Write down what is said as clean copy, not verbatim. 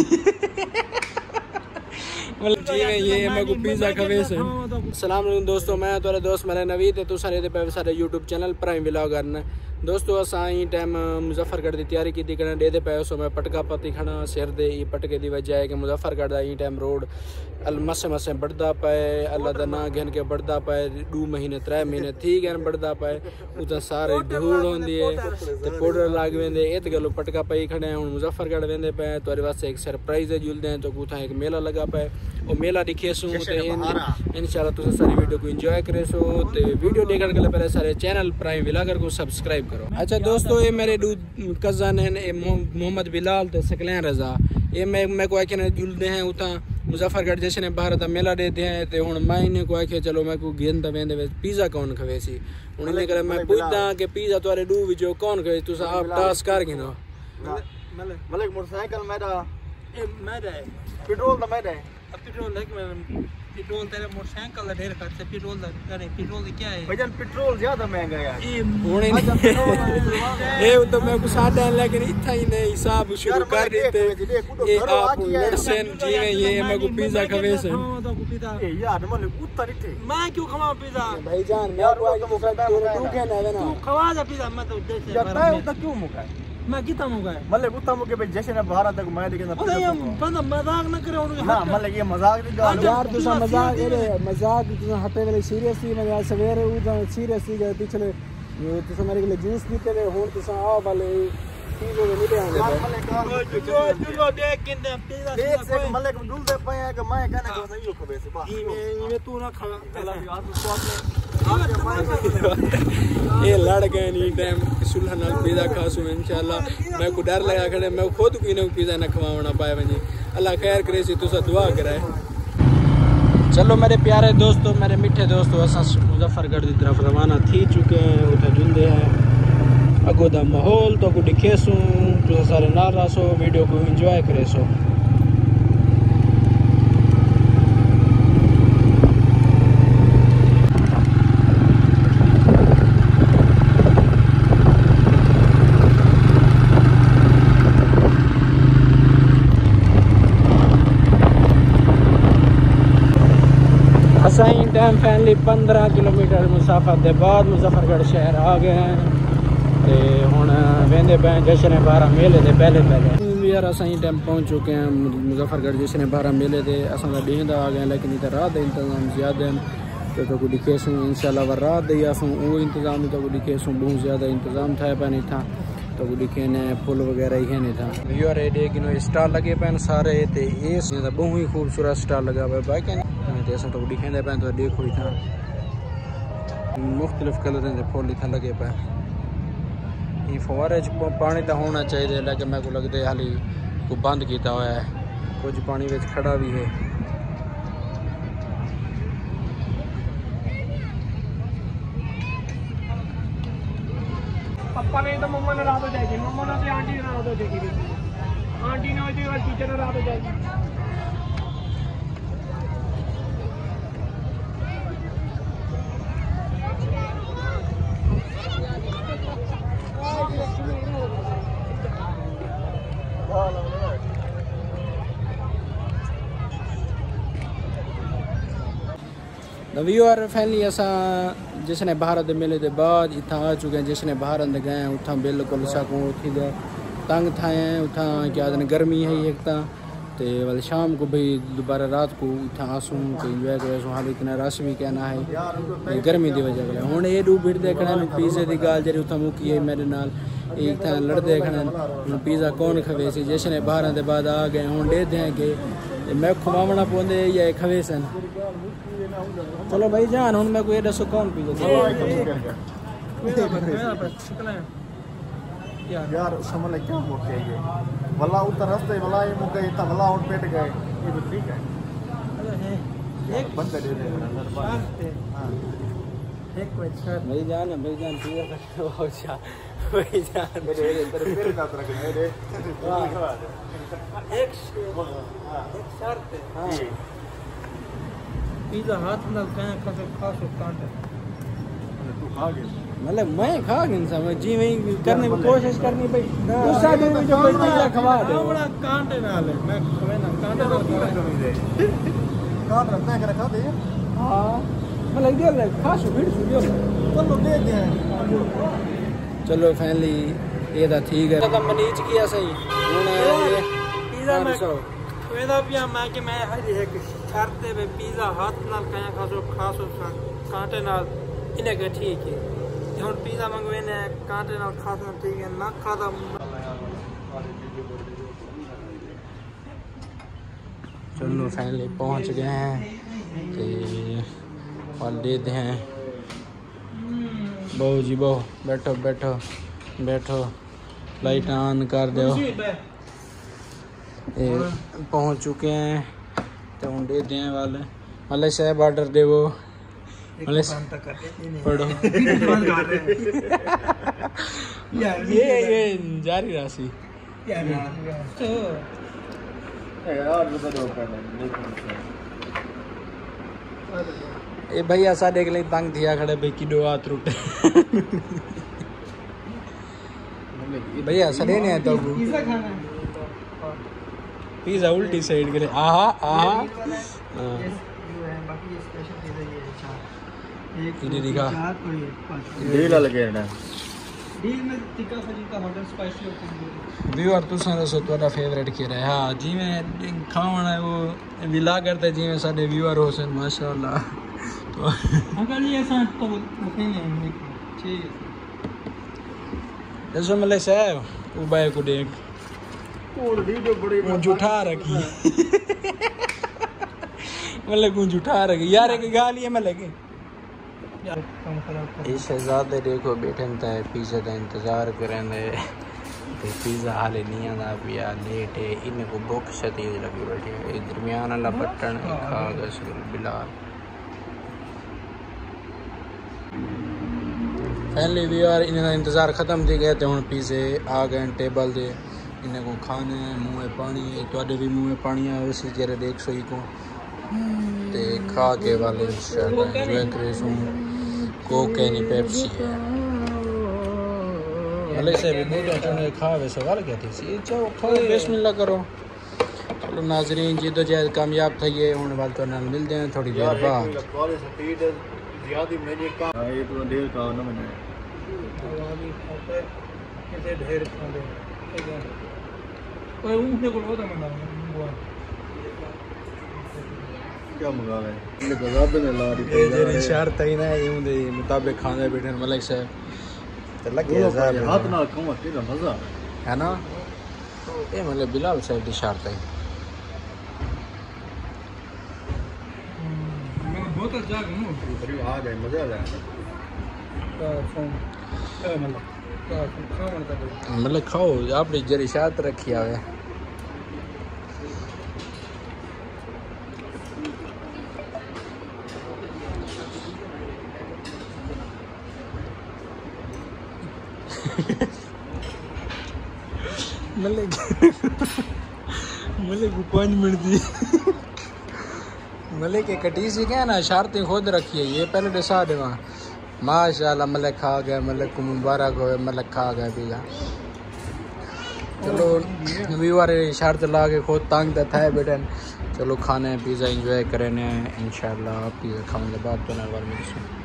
ये मेरे पिज़्ज़ा खवे से अस्सलाम वालेकुम दोस्तों, मैं तोरे दोस्त मेरा नवीद है। तुसा ये पे सारे यूट्यूब चैनल प्राइम वेलोगर ने दोस्तों असां ही टाइम मुजफ्फरगढ़ की तैयारी की करें। डे पे उस मैं पटका पति खाना सिर दे पटके की वजह है कि मुजफ्फरगढ़ का ये टाइम रोड मसे मसे बढ़ता पाए, अल्लाह का ना घन के बढ़ता पाए। 2 महीने 3 महीने थी गए बढ़ता पाए, उतना सारे धूल होंगी है, पाउडर लग वेंदे। ये गलो पटका पई खड़े हूँ मुजफ्फरगढ़ वेंदे पे तो वास्ते एक सरप्राइज है। जुलते हैं तो उतना एक मेला लगा पाए, वो मेला दिखेसूँ इंशाल्लाह। तुम सारी वीडियो को इंजॉय करे सो तो वीडियो देखने के लिए पहले सारे चैनल प्राइम वेलोगर को सब्सक्राइब करो। अच्छा दोस्तों, ये मेरे दो कज़न हैं मोहम्मद बिलाल ते सकलैन रजा। ये मैं को आखिर जुलते हैं उतना मुजफ्फरगढ़ जैसे भारत का मेला देते हैं तो हूँ मैं इन्हें को आखिया चलो मैं को गेंद वेंदे पिज़्ज़ा कौन खवेसी। हूँ इन कर मैं पूछदा कि पिज़्ज़ा तुरे डू विजो कौन खवे, तुस आप टास कर गिनो मलक मोटरसाइकिल मेरा ए मेरा पेट्रोल दा मेरा पेट्रोल लग मैं पेट्रोल तेरे मोटरसाइकिल दा ढेर खर्च पेट्रोल दा करे पेट्रोल क्या है वजन पेट्रोल ज्यादा महंगा यार। ए हुणे ए तो मैं को सादा लेकिन इथा ही नहीं हिसाब शुरू कर देते ए आप लड़सन जी ने ये मैं को पिज़्ज़ा खवे से ए यार मले कुत्ता निते मैं क्यों खवाऊं पिज़्ज़ा भाईजान मैं तो मुकरा तू क्या ना तू खवा जा पिज़्ज़ा मैं तो जैसे यार मैं तो क्यों मुकरा मैं कितना मुगा है मले कुत्ता मुके पे जैसे ना बाहर तक मैं देखे ना अरे बंदा मजाक ना करे उनके हां मले ये मजाक नहीं गाल यार तुसा मजाक करे मजाक तुसा हटे वाले सीरियसली मैं आज सवेरे उठा सीरियसली गए पिछले तुसा मेरे के लिए जींस नीते रे होन तुसा आओ वाले तीनों ने मिले आने मले जो देख किने देख से मले डुल दे पाए कि मैं कहना को यो खबे से बा ये तू ना खा चला यार तू स्वाद ये लड़ गए नी टाइम चूल्हा नाल पिज़्ज़ा खासू इंशाल्लाह। मैं को डर लगा खड़े मैं खुद को इन्हें पिज़्ज़ा ना खवावना पाए वही अल्लाह खैर करे सी तुसा दुआ कराए। चलो मेरे प्यारे दोस्तों मेरे मिठे दोस्तों असा मुजफ्फरगढ़ की तरफ रवाना थी चुके हैं। उठा जुंदे हैं अगो दा माहौल तो को दिखेसूँ तुसा सारे नाल रहो वीडियो को इंजॉय करे सो। टाइम फैनली 15 किलोमीटर मुसाफत के बाद मुजफ्फरगढ़ शहर आ गए हैं तो हूँ वेंदे पे जश्न बारह मेले के पहले पहले यार अस टाइम पहुँच चुके हैं मुजफ्फरगढ़ जश्न बारह मेले के अस दिन आ गए लेकिन इतना रात इंतजाम ज़्यादा हैं तो दिखेसूँ इंशाल्लाह व रात दे असूँ वो इंतजाम तो दिखेसूँ बहुत ज़्यादा इंतजाम थे पे इतना तो दिखे ने पुल वगैरह ही नहीं था यार एडे कि स्टाल लगे पे सारे तो ये बहुत ही खूबसूरत स्टाल लगा हुआ बाइक जैसा तो दिखेंदे पे तो देखो इतना मुख्तलिफ कलर के फूल इतना लगे पे ये फवारे पानी तो होना चाहिए लेकिन मैं को लगता है हाली को बंद किया हुआ है कुछ पानी में खड़ा भी है। पापा ने तो मम्मा ने रात जाएगी मम्मा ने तो आंटी ने रात जाएगी आंटी ने तो टीचर ने रात जाएगी। व्यूअर फैमिली असा जश्न भारत मेले के बाद इतना आ चुके हैं जश्न भारत गए हैं उतना बिल्कुल सकूँ उठी गए तंग थाए हैं उतना क्या दिन गर्मी है एक तो वाले शाम को भाई दोबारा रात को इतना आसूँ तो इंजॉय करे सो हाल इतना रश भी कहना है गर्मी की वजह करें हूँ ये डू बिट देखना पिज़्ज़े की गाल जी उतना मुकी है मेरे नाल इतना लड़ते देखना पिज़्ज़ा कौन खवे सी जश्न भारत के बाद आ गए हूँ डेद हैं कि मैं खवावना पौंदे या खवे सन। चलो भाई जान हूँ मैं कोई दसो कौन पी यार समझ ले क्या मोके ये वाला उतर रास्ते वाला ये मुके इतना वाला और पेट गए ये भी ठीक है एक बंद कर दे अंदर बाहर हां एक कोई अच्छा भाई जान पीर का हो जा भाई जान मेरे अंदर पेट का तरक मेरे एक एक शर्त हां पिज़्ज़ा हाथ ना खाए खा सकता कांटे मतलब मैं खा गया जी वही करने की कोशिश करनी भाई खवा चलो फैनली ये तो ठीक है तो मनीज किया सही मैं कि मैं हर एक करते वे पिज़्ज़ा हाथ नाल कया खासो कांटे नाल इने के ठीक है हम पिज़्ज़ा मंगवे ने कांटे नाल खासो ठीक है ना खाता चलो फैनली पहुंच गए हैं ते और देते हैं बहू जी बहू बैठो बैठो बैठो लाइट ऑन कर दो पहुंच चुके हैं तो उन्डे दें वाले मले साहब ऑर्डर दे वो मले पढ़ो ये जारी राशि ये भैया साढ़े के लिए तंग दिया खड़े भाई कि दो हाथ रुटे भैया सड़े नहीं आता पिज़्ज़ा खाना है पिज़्ज़ा उल्टी साइड के लिए आहा आहा बाकी स्पेशल पिज़्ज़ा ये चार एक ये दिखा डील अलग है ना डील में तिक्का फजीता मटन स्पाइसी होती है व्यूअर तुसारा सो तुम्हारा फेवरेट के रहा हां जी मैं खावण है वो विला करते जी में साडे व्यूअर होसन माशाल्लाह तो अगर ये ऐसा तो नहीं है ठीक है जैसे मले साहब उबाय को देख बड़ी उठा रखी मतलब गुंज उठा रखी यार एक गाल ये मैं लगे इस शहजादे देखो बैठन था पिज़्ज़ा का इंतज़ार करें पिज़्ज़ा हाले नहीं आता पिया लेट है इनको भुख शदीद लगी बैठी दरमियान वाला बटन खा गए बिलाल पहले भी यार इन्हें इंतज़ार ख़त्म थी गया तो हम पिज़्ज़े आ गए टेबल से इन्हें को खाने मुँह पानी थोड़े भी मुँह पानी आए उसी जरा देख सही को ते खा के वाले कोक एनी पेप्सी भले से भी चुने खा वैसे वाल क्या थी बिस्मिल्लाह करो चलो नाजरीन जी तो जैद कामयाब था ये होने वाले तो नाल मिलते हैं थोड़ी देर बाद मेरे काम ये तो ढेर का ना मैंने कैसे ढेर खाते ओए ऊंटने को होता मना क्या मंगा है ये गजाब ने ला दी ये शर्त है ना ये उनके मुताबिक खाने बैठे मलिक साहब तो लगे साहब हाथ ना खाओ तेरा मजा है ना ये मतलब बिलाल साहब की शर्त है तो जाग मुझे आ गए मजा आ जाए मतलब खाओ आपने जरी शात रखी आवे मतलब मतलब 5 मिनट दी मले के कटी सी क्या ना शर्तें खुद रखी है ये पहले डसा दे वहाँ माशाल्लाह मलक खा गए मलक को मुबारक हो मलक खा गए पिज़्ज़ा चलो वीवर शर्त ला के खुद तंग देता है बेटन चलो खाने पिज़्ज़ा इंजॉय करें इंशाल्लाह पिज़्ज़ा खाने के बाद तो ना